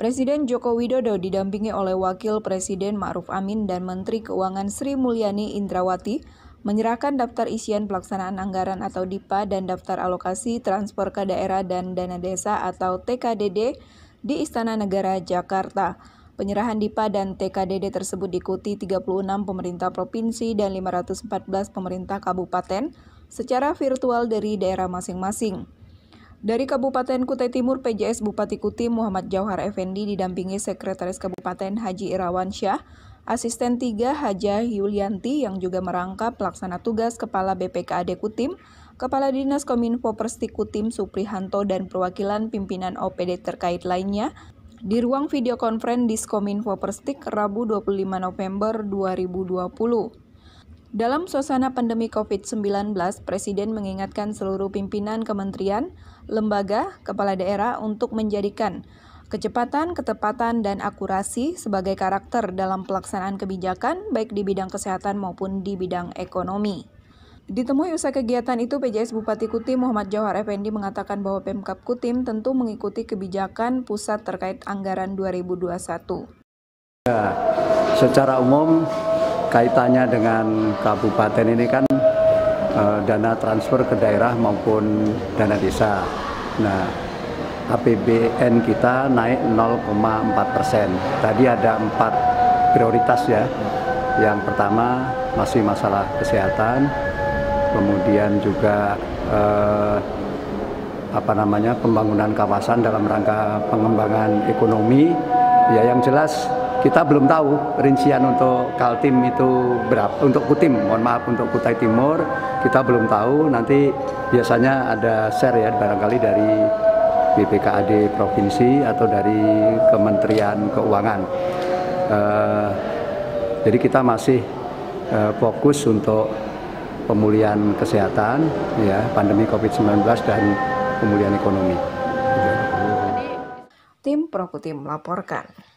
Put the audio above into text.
Presiden Joko Widodo didampingi oleh Wakil Presiden Ma'ruf Amin dan Menteri Keuangan Sri Mulyani Indrawati menyerahkan daftar isian pelaksanaan anggaran atau DIPA dan daftar alokasi transfer ke daerah dan dana desa atau TKDD di Istana Negara, Jakarta. Penyerahan DIPA dan TKDD tersebut diikuti 36 pemerintah provinsi dan 514 pemerintah kabupaten secara virtual dari daerah masing-masing. Dari Kabupaten Kutai Timur, PJS Bupati Kutim Muhammad Jauhar Effendi didampingi Sekretaris Kabupaten Haji Irawan Syah, Asisten 3 Hajah Yulianti yang juga merangkap Pelaksana Tugas Kepala BPKAD Kutim, Kepala Dinas Kominfo Perstik Kutim Suprihanto dan perwakilan pimpinan OPD terkait lainnya, di ruang video konferensi Diskominfo Perstik Rabu 25 November 2020. Dalam suasana pandemi COVID-19, Presiden mengingatkan seluruh pimpinan kementerian, lembaga, kepala daerah untuk menjadikan kecepatan, ketepatan, dan akurasi sebagai karakter dalam pelaksanaan kebijakan baik di bidang kesehatan maupun di bidang ekonomi. Ditemui usai kegiatan itu, PJS Bupati Kutim Muhammad Jauhar Effendi mengatakan bahwa Pemkab Kutim tentu mengikuti kebijakan pusat terkait anggaran 2021. Ya, secara umum kaitannya dengan kabupaten ini kan dana transfer ke daerah maupun dana desa. Nah, APBN kita naik 0,4%. Tadi ada 4 prioritas ya. Yang pertama masih masalah kesehatan. Kemudian juga pembangunan kawasan dalam rangka pengembangan ekonomi. Ya, yang jelas kita belum tahu rincian untuk Kaltim itu berapa, untuk Kutim, mohon maaf, untuk Kutai Timur kita belum tahu. Nanti biasanya ada share ya, barangkali dari BPKAD provinsi atau dari Kementerian Keuangan. Jadi kita masih fokus untuk pemulihan kesehatan, ya, pandemi COVID-19 dan pemulihan ekonomi. Tim Pro Kutim melaporkan.